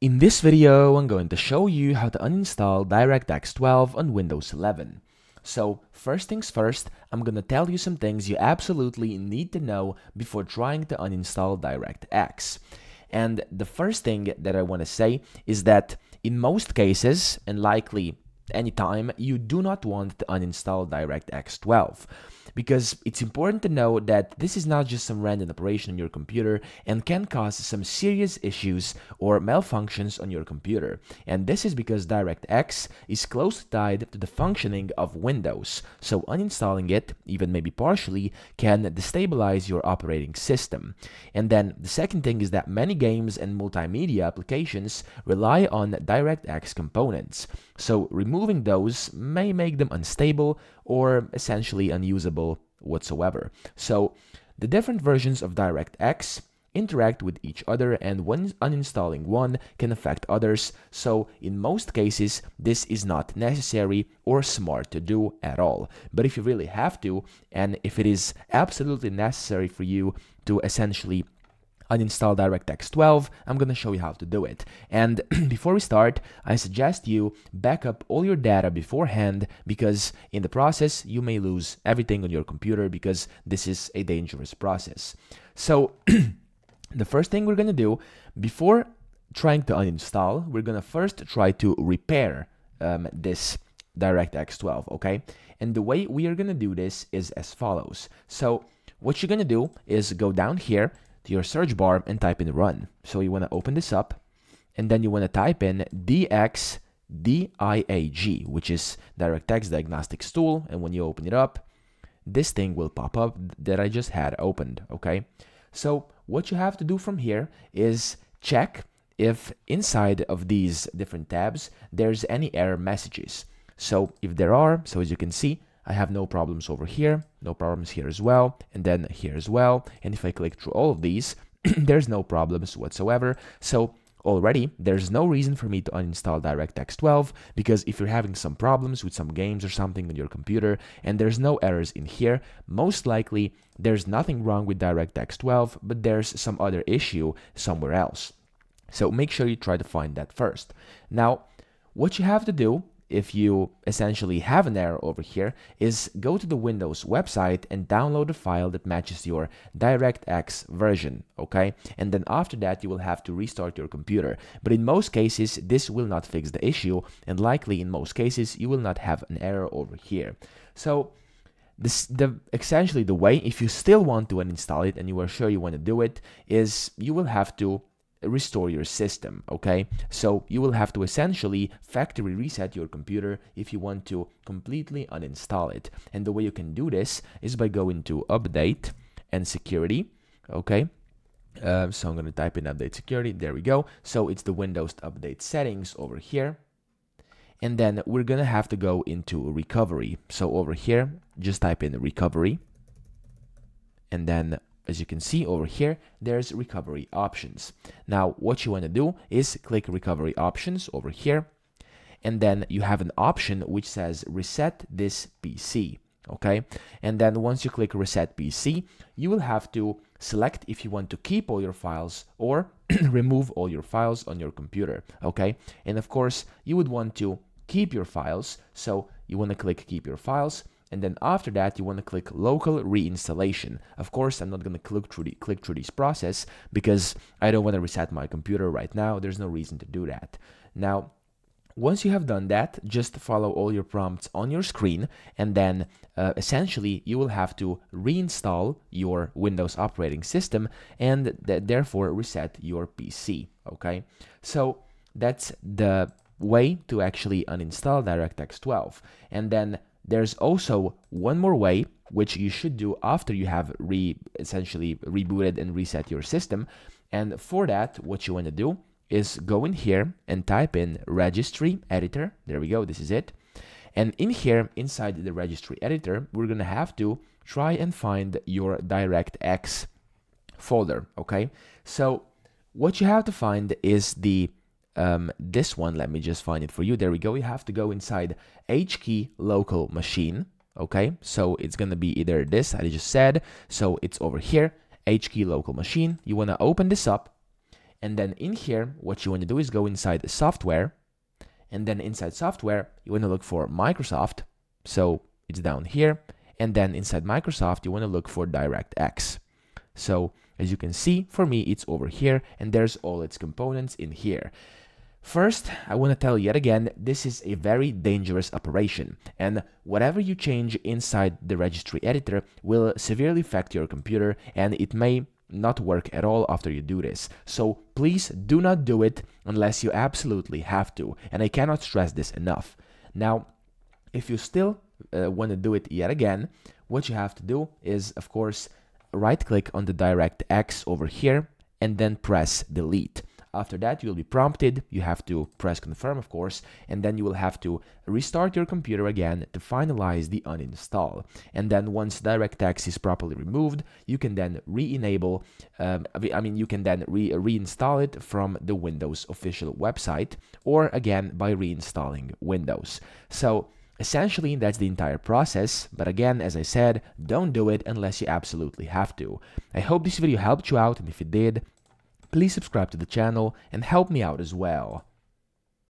In this video, I'm going to show you how to uninstall DirectX 12 on Windows 11. So, first things first, I'm gonna tell you some things you absolutely need to know before trying to uninstall DirectX. And the first thing that I want to say is that in most cases, and likely anytime, you do not want to uninstall DirectX 12. Because it's important to know that this is not just some random operation on your computer and can cause some serious issues or malfunctions on your computer. And this is because DirectX is closely tied to the functioning of Windows, so uninstalling it, even maybe partially, can destabilize your operating system. And then the second thing is that many games and multimedia applications rely on DirectX components, so removing those may make them unstable or essentially unusable whatsoever. So the different versions of DirectX interact with each other, and when uninstalling one can affect others, so in most cases this is not necessary or smart to do at all. But if you really have to, and if it is absolutely necessary for you to essentially uninstall DirectX 12, I'm gonna show you how to do it. And before we start, I suggest you back up all your data beforehand, because in the process you may lose everything on your computer, because this is a dangerous process. So the first thing we're gonna do before trying to uninstall, we're gonna first try to repair this DirectX 12, okay? And the way we are gonna do this is as follows. So what you're gonna do is go down here to your search bar and type in run. So you want to open this up, and then you want to type in DXDIAG, which is DirectX Diagnostics Tool, and when you open it up, this thing will pop up that I just had opened, okay? So what you have to do from here is check if inside of these different tabs there's any error messages. So if there are, so as you can see, I have no problems over here, no problems here as well, and then here as well. And if I click through all of these, there's no problems whatsoever. So already there's no reason for me to uninstall DirectX 12, because if you're having some problems with some games or something on your computer and there's no errors in here, most likely there's nothing wrong with DirectX 12, but there's some other issue somewhere else. So make sure you try to find that first. Now, what you have to do if you essentially have an error over here is go to the Windows website and download a file that matches your DirectX version, okay? And then after that, you will have to restart your computer. But in most cases, this will not fix the issue, and likely in most cases, you will not have an error over here. So essentially the way, if you still want to uninstall it and you are sure you want to do it, is you will have to restore your system, okay? So you will have to essentially factory reset your computer if you want to completely uninstall it. And the way you can do this is by going to update and security, okay? So I'm gonna type in update security, there we go. So it's the Windows update settings over here. And then we're gonna have to go into recovery. So over here, just type in recovery. And then as you can see over here, there's recovery options. Now, what you want to do is click recovery options over here, and then you have an option which says reset this PC, okay? And then once you click reset PC, you will have to select if you want to keep all your files or remove all your files on your computer, okay? And of course, you would want to keep your files, so you want to click keep your files. And then after that, you want to click local reinstallation. Of course, I'm not going to click through this process because I don't want to reset my computer right now. There's no reason to do that. Now, once you have done that, just follow all your prompts on your screen, and then essentially you will have to reinstall your Windows operating system and therefore reset your PC, okay? So that's the way to actually uninstall DirectX 12. And then there's also one more way, which you should do after you have essentially rebooted and reset your system. And for that, what you want to do is go in here and type in Registry Editor. There we go, this is it. And in here, inside the Registry Editor, we're going to have to try and find your DirectX folder, okay? So what you have to find is the this one, let me just find it for you. There we go. You have to go inside HKEY LOCAL MACHINE, okay? So it's going to be either this, I just said, so it's over here, HKEY LOCAL MACHINE. You want to open this up, And then in here, what you want to do is go inside software, and then inside software, you want to look for Microsoft. So it's down here. And then inside Microsoft, you want to look for DirectX. So as you can see, for me, it's over here, and there's all its components in here. First, I want to tell you yet again, this is a very dangerous operation, and whatever you change inside the registry editor will severely affect your computer, and it may not work at all after you do this. So please do not do it unless you absolutely have to, and I cannot stress this enough. Now, if you still want to do it yet again, what you have to do is, of course, right-click on the DirectX over here and then press delete. After that, you'll be prompted, you have to press confirm, of course, and then you will have to restart your computer again to finalize the uninstall. And then once DirectX is properly removed, you can then re-enable, you can then reinstall it from the Windows official website, or again by reinstalling Windows. So essentially, that's the entire process, but again, as I said, don't do it unless you absolutely have to. I hope this video helped you out, and if it did, please subscribe to the channel and help me out as well.